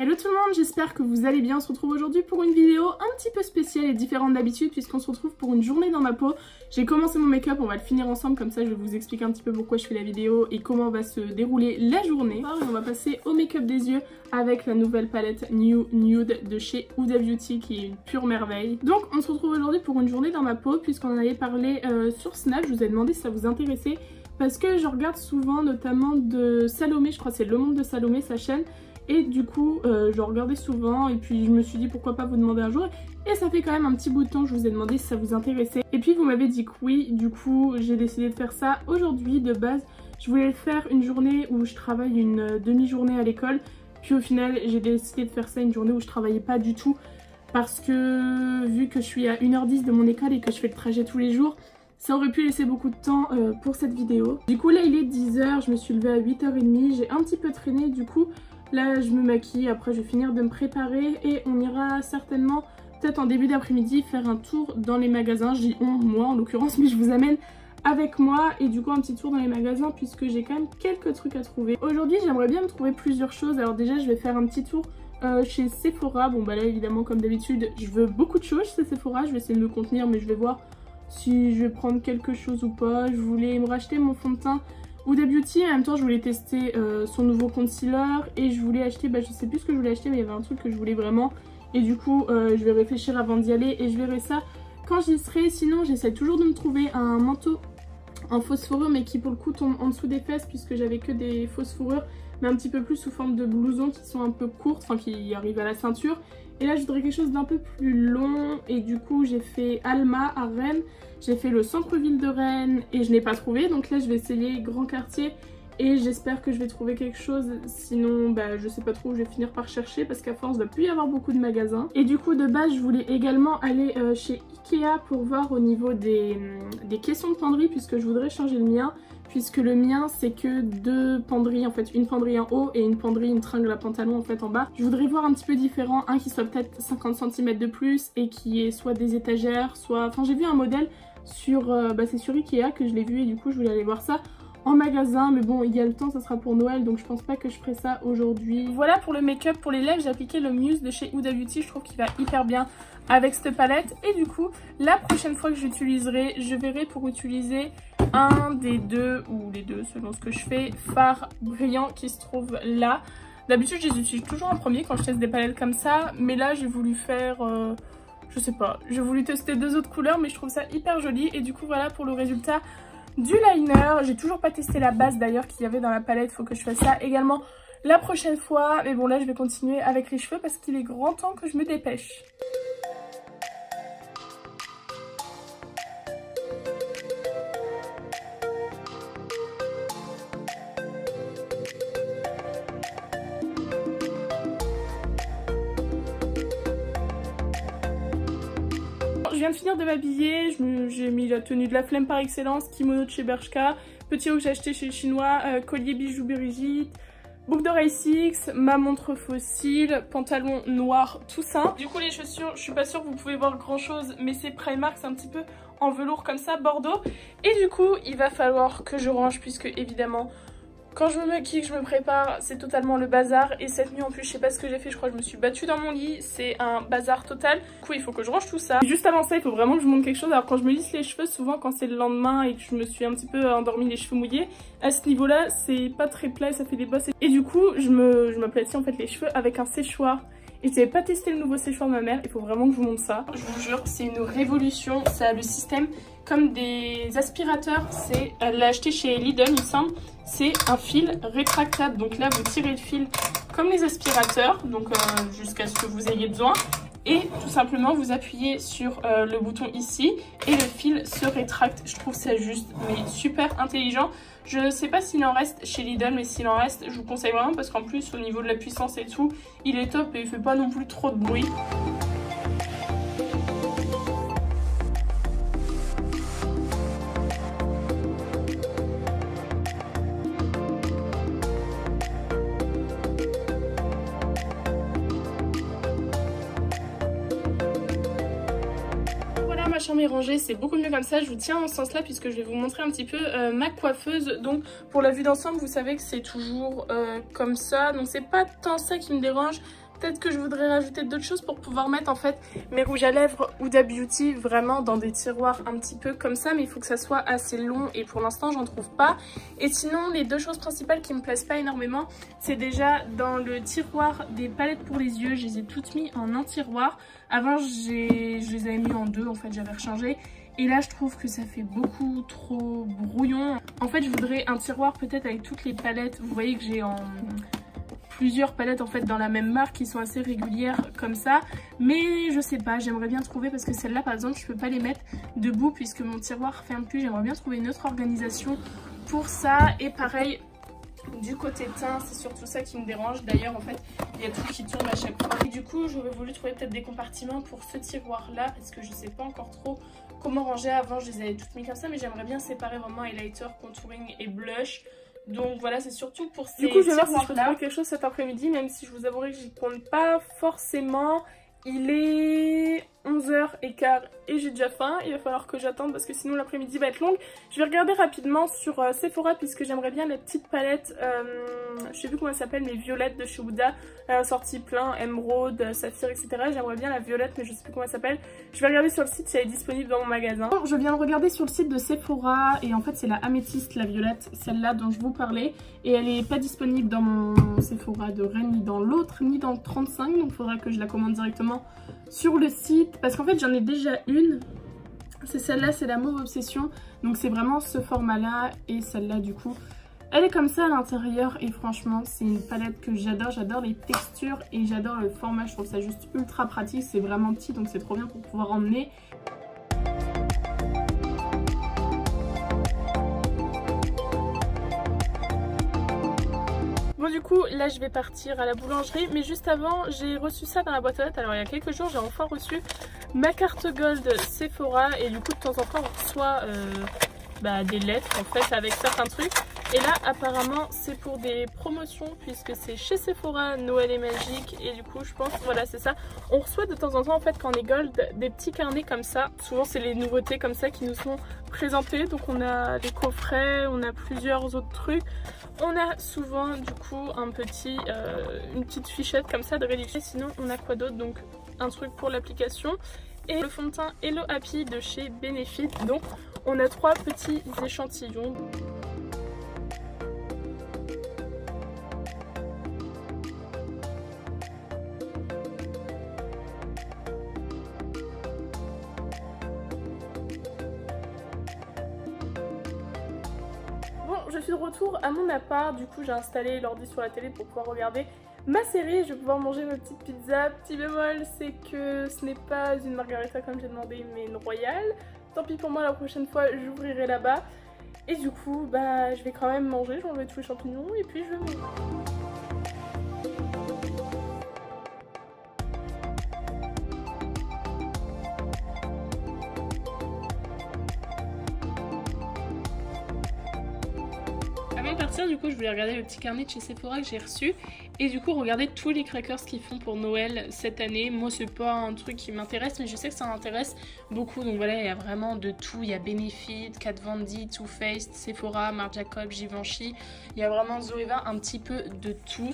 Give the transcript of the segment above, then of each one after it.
Hello tout le monde, j'espère que vous allez bien. On se retrouve aujourd'hui pour une vidéo un petit peu spéciale et différente d'habitude puisqu'on se retrouve pour une journée dans ma peau. J'ai commencé mon make-up, on va le finir ensemble, comme ça je vais vous expliquer un petit peu pourquoi je fais la vidéo et comment va se dérouler la journée. On va passer au make-up des yeux avec la nouvelle palette New Nude de chez Huda Beauty qui est une pure merveille. Donc on se retrouve aujourd'hui pour une journée dans ma peau puisqu'on en avait parlé sur Snap, je vous ai demandé si ça vous intéressait parce que je regarde souvent notamment de Salomé, je crois que c'est Le Monde de Salomé sa chaîne. Et du coup, je regardais souvent et puis je me suis dit pourquoi pas vous demander un jour. Et ça fait quand même un petit bout de temps que je vous ai demandé si ça vous intéressait. Et puis vous m'avez dit que oui, du coup j'ai décidé de faire ça aujourd'hui. De base, je voulais faire une journée où je travaille une demi-journée à l'école. Puis au final, j'ai décidé de faire ça une journée où je travaillais pas du tout. Parce que vu que je suis à 1h10 de mon école et que je fais le trajet tous les jours, ça aurait pu laisser beaucoup de temps pour cette vidéo. Du coup là il est 10h, je me suis levée à 8h30, j'ai un petit peu traîné du coup. Là je me maquille, après je vais finir de me préparer et on ira certainement, peut-être en début d'après-midi, faire un tour dans les magasins. J'y on, moi en l'occurrence, mais je vous amène avec moi et du coup un petit tour dans les magasins puisque j'ai quand même quelques trucs à trouver. Aujourd'hui j'aimerais bien me trouver plusieurs choses, alors déjà je vais faire un petit tour chez Sephora. Bon bah là évidemment comme d'habitude je veux beaucoup de choses chez Sephora, je vais essayer de me contenir mais je vais voir si je vais prendre quelque chose ou pas. Je voulais me racheter mon fond de teint Huda Beauty, en même temps je voulais tester son nouveau concealer et je voulais acheter, bah je sais plus ce que je voulais acheter mais il y avait un truc que je voulais vraiment et du coup je vais réfléchir avant d'y aller et je verrai ça quand j'y serai. Sinon j'essaie toujours de me trouver un manteau en fausse fourrure mais qui pour le coup tombe en dessous des fesses puisque j'avais que des fausses fourrures mais un petit peu plus sous forme de blousons qui sont un peu courtes, enfin qui arrivent à la ceinture. Et là je voudrais quelque chose d'un peu plus long et du coup j'ai fait Alma à Rennes, j'ai fait le centre-ville de Rennes et je n'ai pas trouvé. Donc là je vais essayer Grand Quartier et j'espère que je vais trouver quelque chose, sinon bah, je sais pas trop où je vais finir par chercher parce qu'à force il ne va plus y avoir beaucoup de magasins. Et du coup de base je voulais également aller chez Ikea pour voir au niveau des caissons de penderie puisque je voudrais changer le mien. Puisque le mien c'est que deux penderies en fait, une penderie en haut et une penderie, une tringle à pantalon en fait en bas. Je voudrais voir un petit peu différent, un qui soit peut-être 50 cm de plus et qui est soit des étagères, soit... Enfin j'ai vu un modèle sur... bah c'est sur Ikea que je l'ai vu et du coup je voulais aller voir ça en magasin. Mais bon il y a le temps, ça sera pour Noël donc je pense pas que je ferai ça aujourd'hui. Voilà pour le make-up. Pour les lèvres j'ai appliqué le Muse de chez Huda Beauty, je trouve qu'il va hyper bien avec cette palette. Et du coup la prochaine fois que j'utiliserai, je verrai pour utiliser... un des deux ou les deux selon ce que je fais fards brillants qui se trouvent là. D'habitude je les utilise toujours en premier quand je teste des palettes comme ça, mais là j'ai voulu faire je sais pas, j'ai voulu tester deux autres couleurs mais je trouve ça hyper joli. Et du coup voilà pour le résultat du liner. J'ai toujours pas testé la base d'ailleurs qu'il y avait dans la palette, faut que je fasse ça également la prochaine fois. Mais bon là je vais continuer avec les cheveux parce qu'il est grand temps que je me dépêche. Je viens de finir de m'habiller, j'ai mis la tenue de la flemme par excellence, kimono de chez Bershka, petit haut que j'ai acheté chez le chinois, collier BijouBrigitte, boucle d'oreille Six, ma montre Fossile, pantalon noir tout ça. Du coup les chaussures, je suis pas sûre que vous pouvez voir grand chose mais c'est Primark, c'est un petit peu en velours comme ça, bordeaux. Et du coup il va falloir que je range puisque évidemment... quand je me maquille, que je me prépare, c'est totalement le bazar. Et cette nuit en plus, je sais pas ce que j'ai fait, je crois que je me suis battue dans mon lit. C'est un bazar total. Du coup, il faut que je range tout ça. Juste avant ça, il faut vraiment que je montre quelque chose. Alors quand je me lisse les cheveux, souvent quand c'est le lendemain et que je me suis un petit peu endormie les cheveux mouillés, à ce niveau-là, c'est pas très plat et ça fait des bosses. Et du coup, je m'aplatis en fait les cheveux avec un séchoir. Et j'avais pas testé le nouveau séchoir de ma mère, il faut vraiment que je vous montre ça. Je vous jure, c'est une révolution, ça a le système comme des aspirateurs. C'est, elle l'a acheté chez Lidl il me semble, c'est un fil rétractable. Donc là vous tirez le fil comme les aspirateurs, donc jusqu'à ce que vous ayez besoin. Et tout simplement vous appuyez sur le bouton ici et le fil se rétracte. Je trouve ça juste mais super intelligent. Je sais pas s'il en reste chez Lidl mais s'il en reste je vous conseille vraiment parce qu'en plus au niveau de la puissance et tout il est top et il fait pas non plus trop de bruit. Ma chambre est rangée, c'est beaucoup mieux comme ça. Je vous tiens en ce sens là puisque je vais vous montrer un petit peu ma coiffeuse. Donc pour la vue d'ensemble vous savez que c'est toujours comme ça, donc c'est pas tant ça qui me dérange Peut-être que je voudrais rajouter d'autres choses pour pouvoir mettre en fait mes rouges à lèvres Huda Beauty vraiment dans des tiroirs un petit peu comme ça, mais il faut que ça soit assez long et pour l'instant j'en trouve pas. Et sinon les deux choses principales qui me plaisent pas énormément, c'est déjà dans le tiroir des palettes pour les yeux, je les ai toutes mis en un tiroir. Avant je les avais mis en deux en fait, j'avais rechangé. Et là je trouve que ça fait beaucoup trop brouillon. En fait je voudrais un tiroir peut-être avec toutes les palettes, vous voyez que j'ai en... plusieurs palettes en fait dans la même marque qui sont assez régulières comme ça, mais je sais pas, j'aimerais bien trouver, parce que celle-là par exemple je peux pas les mettre debout puisque mon tiroir ferme plus, j'aimerais bien trouver une autre organisation pour ça. Et pareil du côté teint, c'est surtout ça qui me dérange, d'ailleurs en fait il y a tout qui tourne à chaque fois, et du coup j'aurais voulu trouver peut-être des compartiments pour ce tiroir là parce que je sais pas encore trop comment ranger. Avant je les avais toutes mis comme ça, mais j'aimerais bien séparer vraiment highlighter, contouring et blush. Donc voilà, c'est surtout pour ces... Du coup, je vais voir si je peux trouver quelque chose cet après-midi, même si je vous avouerai que j'y compte pas forcément. Il est 11h15 et j'ai déjà faim. Il va falloir que j'attende parce que sinon l'après-midi va être longue. Je vais regarder rapidement sur Sephora puisque j'aimerais bien la petite palette, je sais plus comment elle s'appelle, mais violette de chez Huda. Elle a sorti plein, émeraude, saphir, etc. J'aimerais bien la violette mais je sais plus comment elle s'appelle. Je vais regarder sur le site si elle est disponible dans mon magasin. Je viens de regarder sur le site de Sephora et en fait c'est la améthyste, la violette, celle-là dont je vous parlais. Et elle n'est pas disponible dans mon Sephora de Rennes, ni dans l'autre, ni dans le 35. Donc il faudra que je la commande directement sur le site, parce qu'en fait j'en ai déjà une, c'est celle-là, c'est la Mauve Obsession, donc c'est vraiment ce format-là. Et celle-là du coup elle est comme ça à l'intérieur et franchement c'est une palette que j'adore, j'adore les textures et j'adore le format, je trouve ça juste ultra pratique, c'est vraiment petit donc c'est trop bien pour pouvoir emmener. Bon du coup là je vais partir à la boulangerie, mais juste avant j'ai reçu ça dans la boîte aux lettres. Alors il y a quelques jours j'ai enfin reçu ma carte gold Sephora et du coup de temps en temps on reçoit des lettres en fait avec certains trucs. Et là apparemment c'est pour des promotions puisque c'est chez Sephora, Noël est magique, et du coup je pense voilà c'est ça. On reçoit de temps en temps en fait quand on est gold des petits carnets comme ça, souvent c'est les nouveautés comme ça qui nous sont présentées. Donc on a des coffrets, on a plusieurs autres trucs, on a souvent du coup un petit, une petite fichette comme ça de réduction. Sinon on a quoi d'autre, donc un truc pour l'application et le fond de teint Hello Happy de chez Benefit. Donc on a trois petits échantillons. Je suis de retour à mon appart, du coup j'ai installé l'ordi sur la télé pour pouvoir regarder ma série, je vais pouvoir manger ma petite pizza. Petit bémol, c'est que ce n'est pas une margarita comme j'ai demandé mais une royale, tant pis pour moi, la prochaine fois j'ouvrirai là-bas. Et du coup bah je vais quand même manger, j'enlève tous les champignons et puis je vais manger. Du coup je voulais regarder le petit carnet de chez Sephora que j'ai reçu et du coup regarder tous les crackers qu'ils font pour Noël cette année. Moi c'est pas un truc qui m'intéresse mais je sais que ça m'intéresse beaucoup, donc voilà il y a vraiment de tout, il y a Benefit, Kat Von D, Too Faced, Sephora, Marc Jacob, Givenchy, il y a vraiment Zoeva, un petit peu de tout.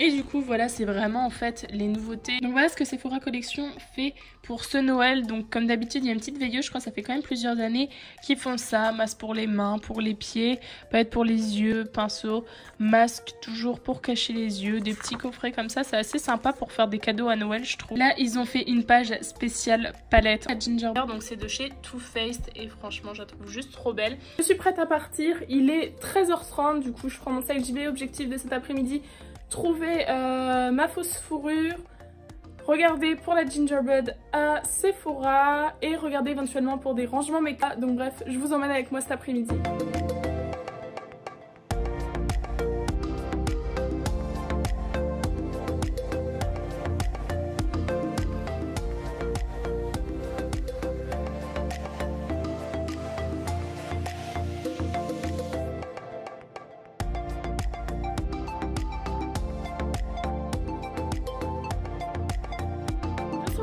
Et du coup voilà c'est vraiment en fait les nouveautés. Donc voilà ce que Sephora Collection fait pour ce Noël. Donc comme d'habitude il y a une petite veilleuse, je crois que ça fait quand même plusieurs années qu'ils font ça, masque pour les mains, pour les pieds, palette pour les yeux, pinceau, masque toujours pour cacher les yeux, des petits coffrets comme ça, c'est assez sympa pour faire des cadeaux à Noël je trouve. Là ils ont fait une page spéciale palette à Gingerbread, donc c'est de chez Too Faced et franchement je la trouve juste trop belle. Je suis prête à partir, il est 13h30 du coup je prends mon sac JBL, objectif de cet après-midi trouver ma fausse fourrure, regarder pour la Gingerbread à Sephora et regarder éventuellement pour des rangements méca. Donc bref, je vous emmène avec moi cet après-midi.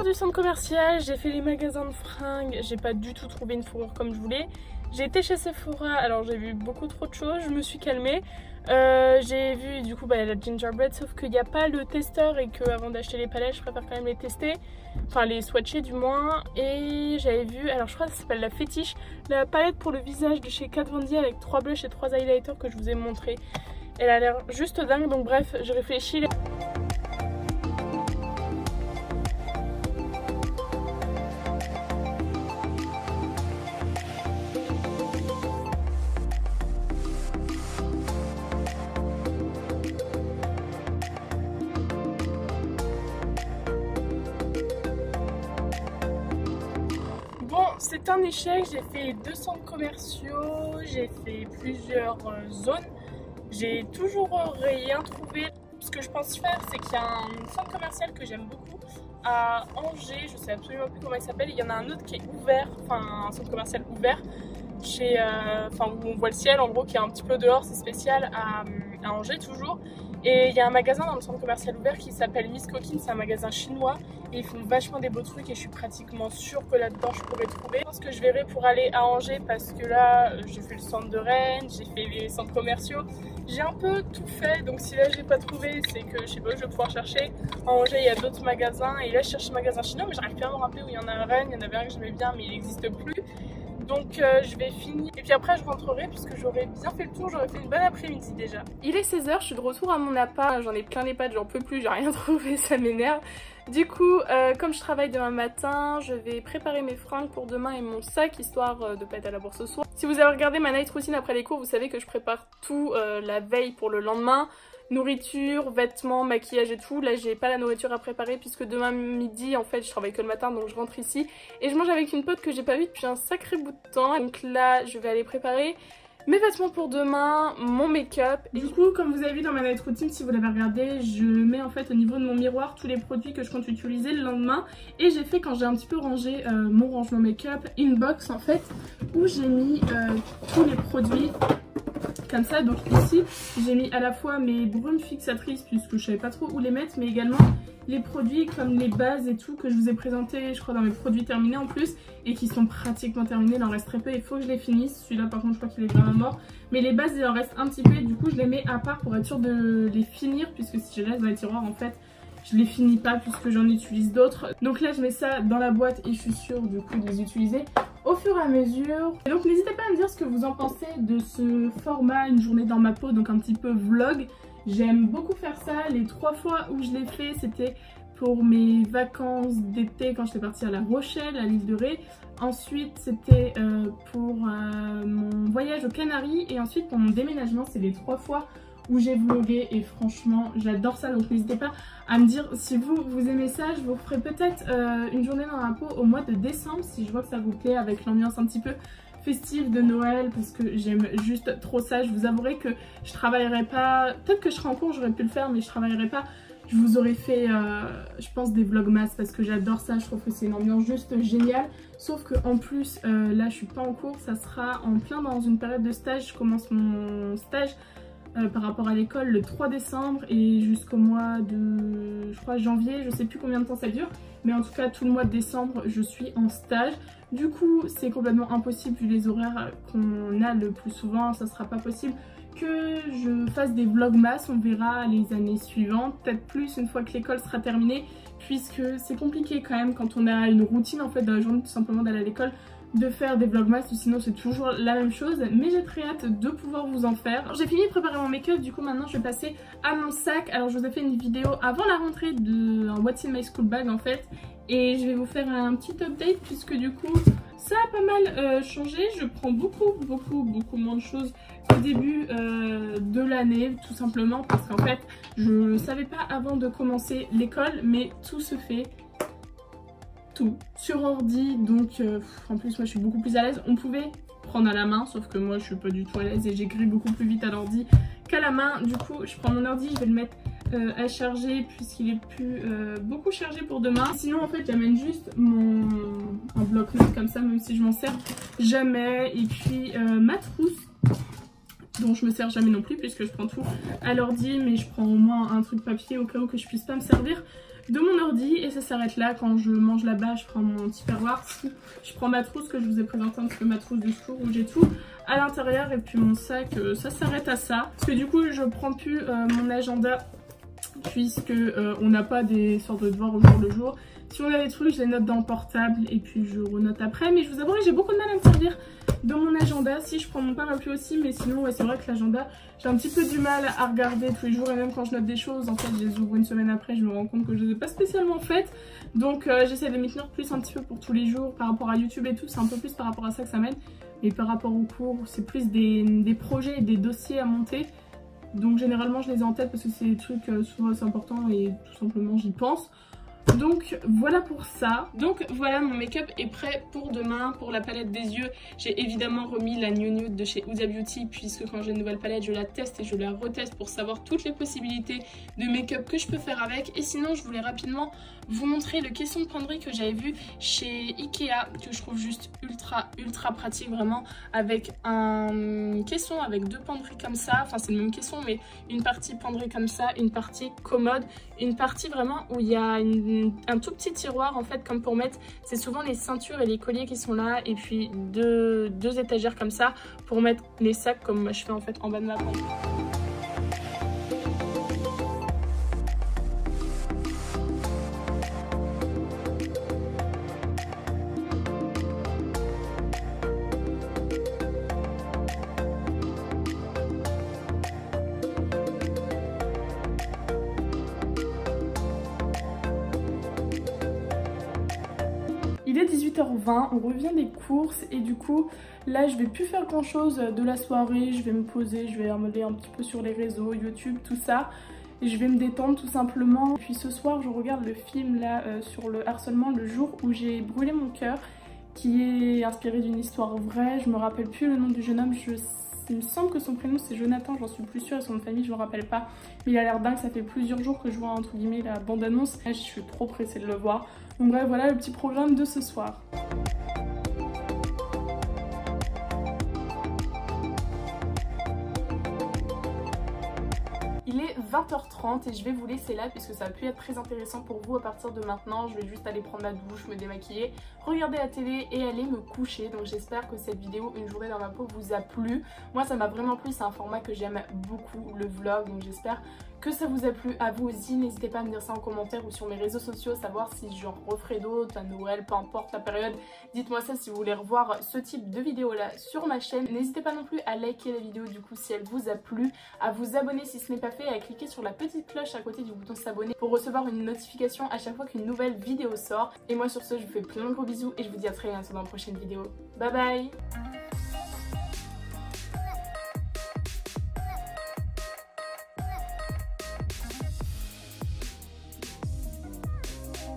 Du centre commercial, j'ai fait les magasins de fringues, j'ai pas du tout trouvé une fourrure comme je voulais, J'ai été chez Sephora, alors j'ai vu beaucoup trop de choses, je me suis calmée. J'ai vu du coup la Gingerbread, sauf qu'il n'y a pas le testeur et qu'avant d'acheter les palettes je préfère quand même les tester, enfin les swatcher du moins. Et j'avais vu, alors je crois que ça s'appelle la fétiche, la palette pour le visage de chez Kat Von D avec 3 blushs et 3 highlighters que je vous ai montré. Elle a l'air juste dingue, donc bref, je réfléchis. C'est un échec, j'ai fait 2 centres commerciaux, j'ai fait plusieurs zones, j'ai toujours rien trouvé. Ce que je pense faire, c'est qu'il y a un centre commercial que j'aime beaucoup à Angers, je sais absolument plus comment il s'appelle, il y en a un autre qui est ouvert, enfin un centre commercial ouvert, chez, où on voit le ciel en gros qui est un petit peu dehors, c'est spécial à Angers toujours. Et il y a un magasin dans le centre commercial ouvert qui s'appelle Miss Coquine, c'est un magasin chinois et ils font vachement des beaux trucs et je suis pratiquement sûre que là-dedans je pourrais trouver. Je pense que je verrai pour aller à Angers parce que là j'ai fait le centre de Rennes, j'ai fait les centres commerciaux, j'ai un peu tout fait, donc si là j'ai pas trouvé c'est que je sais pas où je vais pouvoir chercher. À Angers il y a d'autres magasins et là je cherche un magasin chinois mais j'arrive plus à me rappeler où il y en a à Rennes, il y en avait un que j'aimais bien mais il n'existe plus. Donc je vais finir et puis après je rentrerai puisque j'aurai bien fait le tour, j'aurai fait une bonne après-midi déjà. Il est 16h, je suis de retour à mon appart, j'en ai plein les pattes, j'en peux plus, j'ai rien trouvé, ça m'énerve. Du coup, comme je travaille demain matin, je vais préparer mes fringues pour demain et mon sac, histoire de pas être à la bourse ce soir. Si vous avez regardé ma night routine après les cours, vous savez que je prépare tout la veille pour le lendemain. Nourriture, vêtements, maquillage et tout. Là j'ai pas la nourriture à préparer puisque demain midi en fait je travaille que le matin, donc je rentre ici et je mange avec une pote que j'ai pas vue depuis un sacré bout de temps. Donc là je vais aller préparer mes vêtements pour demain, mon make-up. Du coup comme vous avez vu dans ma night routine, si vous l'avez regardé, je mets en fait au niveau de mon miroir tous les produits que je compte utiliser le lendemain. Et j'ai fait, quand j'ai un petit peu rangé mon rangement make-up, une box en fait où j'ai mis tous les produits comme ça. Donc ici j'ai mis à la fois mes brumes fixatrices puisque je savais pas trop où les mettre, mais également les produits comme les bases et tout que je vous ai présenté je crois dans mes produits terminés en plus et qui sont pratiquement terminés, il en reste très peu, il faut que je les finisse. Celui-là par contre je crois qu'il est vraiment mort, mais les bases il en reste un petit peu et du coup je les mets à part pour être sûre de les finir, puisque si je les laisse dans les tiroirs en fait je les finis pas puisque j'en utilise d'autres. Donc là je mets ça dans la boîte et je suis sûre du coup de les utiliser au fur et à mesure. Et donc n'hésitez pas à me dire ce que vous en pensez de ce format une journée dans ma peau, donc un petit peu vlog. J'aime beaucoup faire ça, les 3 fois où je l'ai fait c'était pour mes vacances d'été quand j'étais partie à La Rochelle, à l'île de Ré. Ensuite c'était pour mon voyage aux Canaries et ensuite pour mon déménagement, c'est les 3 fois où j'ai vlogué et franchement j'adore ça. Donc n'hésitez pas à me dire si vous aimez ça, je vous ferai peut-être une journée dans la peau au mois de décembre si je vois que ça vous plaît, avec l'ambiance un petit peu festive de Noël, parce que j'aime juste trop ça. Je vous avouerai que je travaillerai pas, peut-être que je serai en cours, j'aurais pu le faire mais je travaillerai pas. Je vous aurais fait je pense des vlogmas parce que j'adore ça, je trouve que c'est une ambiance juste géniale. Sauf que en plus là je suis pas en cours, ça sera en plein dans une période de stage, je commence mon stage par rapport à l'école le 3 décembre et jusqu'au mois de, je crois, janvier, je sais plus combien de temps ça dure, mais en tout cas tout le mois de décembre je suis en stage. Du coup c'est complètement impossible, vu les horaires qu'on a le plus souvent, ça sera pas possible que je fasse des vlogmas. On verra les années suivantes, peut-être plus une fois que l'école sera terminée, puisque c'est compliqué quand même quand on a une routine en fait dans la journée, tout simplement d'aller à l'école, de faire des vlogmas, sinon c'est toujours la même chose. Mais j'ai très hâte de pouvoir vous en faire. J'ai fini de préparer mon make-up, du coup maintenant je vais passer à mon sac. Alors je vous ai fait une vidéo avant la rentrée d'un What's in my school bag en fait, et je vais vous faire un petit update puisque du coup ça a pas mal changé. Je prends beaucoup moins de choses au début de l'année, tout simplement parce qu'en fait je savais pas avant de commencer l'école, mais tout se fait sur ordi, donc en plus moi je suis beaucoup plus à l'aise. On pouvait prendre à la main, sauf que moi je suis pas du tout à l'aise et j'écris beaucoup plus vite à l'ordi qu'à la main. Du coup je prends mon ordi, je vais le mettre à charger puisqu'il est plus beaucoup chargé pour demain. Sinon en fait j'amène juste un bloc-notes comme ça, même si je m'en sers jamais, et puis ma trousse dont je me sers jamais non plus puisque je prends tout à l'ordi, mais je prends au moins un truc papier au cas où que je puisse pas me servir de mon ordi et ça s'arrête là. Quand je mange là-bas, je prends mon petit perroir, je prends ma trousse que je vous ai présentée un petit peu, ma trousse de secours où j'ai tout à l'intérieur, et puis mon sac, ça s'arrête à ça. Parce que du coup, je prends plus mon agenda, puisque on n'a pas des sortes de devoirs au jour le jour. Si on a des trucs, je les note dans le portable et puis je renote après. Mais je vous avouerai, j'ai beaucoup de mal à me servir de mon agenda. Si, je prends mon parapluie aussi, mais sinon ouais, c'est vrai que l'agenda, j'ai un petit peu du mal à regarder tous les jours. Et même quand je note des choses, en fait je les ouvre une semaine après, je me rends compte que je ne les ai pas spécialement faites. Donc j'essaie de m'y tenir plus un petit peu pour tous les jours. Par rapport à YouTube et tout, c'est un peu plus par rapport à ça que ça mène. Mais par rapport au cours, c'est plus des projets et des dossiers à monter. Donc généralement je les ai en tête parce que c'est des trucs souvent assez importants et tout simplement j'y pense. Donc voilà pour ça. Donc voilà, mon make-up est prêt pour demain. Pour la palette des yeux, j'ai évidemment remis la New Nude de chez Huda Beauty, puisque quand j'ai une nouvelle palette, je la teste et je la reteste pour savoir toutes les possibilités de make-up que je peux faire avec. Et sinon, je voulais rapidement vous montrer le caisson de penderie que j'avais vu chez Ikea, que je trouve juste ultra pratique, vraiment, avec un caisson avec deux penderies comme ça. Enfin, c'est le même caisson, mais une partie penderie comme ça, une partie commode, une partie vraiment où il y a un tout petit tiroir, en fait, comme pour mettre, c'est souvent les ceintures et les colliers qui sont là, et puis deux étagères comme ça pour mettre les sacs, comme moi je fais en fait en bas de ma penderie. Il est 18h20, on revient des courses et du coup là je vais plus faire grand chose de la soirée, je vais me poser, je vais regarder un petit peu sur les réseaux, YouTube, tout ça. Et je vais me détendre tout simplement. Et puis ce soir je regarde le film là sur le harcèlement, le jour où j'ai brûlé mon cœur, qui est inspiré d'une histoire vraie. Je me rappelle plus le nom du jeune homme, il me semble que son prénom c'est Jonathan, j'en suis plus sûre, et son nom de famille je me rappelle pas. Mais il a l'air dingue, ça fait plusieurs jours que je vois entre guillemets la bande-annonce. Je suis trop pressée de le voir. Donc bref, voilà le petit programme de ce soir. Il est 20h30 et je vais vous laisser là puisque ça a pu être très intéressant pour vous à partir de maintenant. Je vais juste aller prendre ma douche, me démaquiller, regarder la télé et aller me coucher. Donc j'espère que cette vidéo Une journée dans ma peau vous a plu. Moi ça m'a vraiment plu, c'est un format que j'aime beaucoup, le vlog. Donc j'espère que ça vous a plu à vous aussi. N'hésitez pas à me dire ça en commentaire ou sur mes réseaux sociaux, savoir si j'en referai d'autres à Noël, peu importe la période. Dites-moi ça si vous voulez revoir ce type de vidéo là sur ma chaîne. N'hésitez pas non plus à liker la vidéo du coup si elle vous a plu, à vous abonner si ce n'est pas fait, et à cliquer sur la petite cloche à côté du bouton s'abonner pour recevoir une notification à chaque fois qu'une nouvelle vidéo sort. Et moi sur ce, je vous fais plein de gros bisous et je vous dis à très bientôt dans une prochaine vidéo. Bye bye.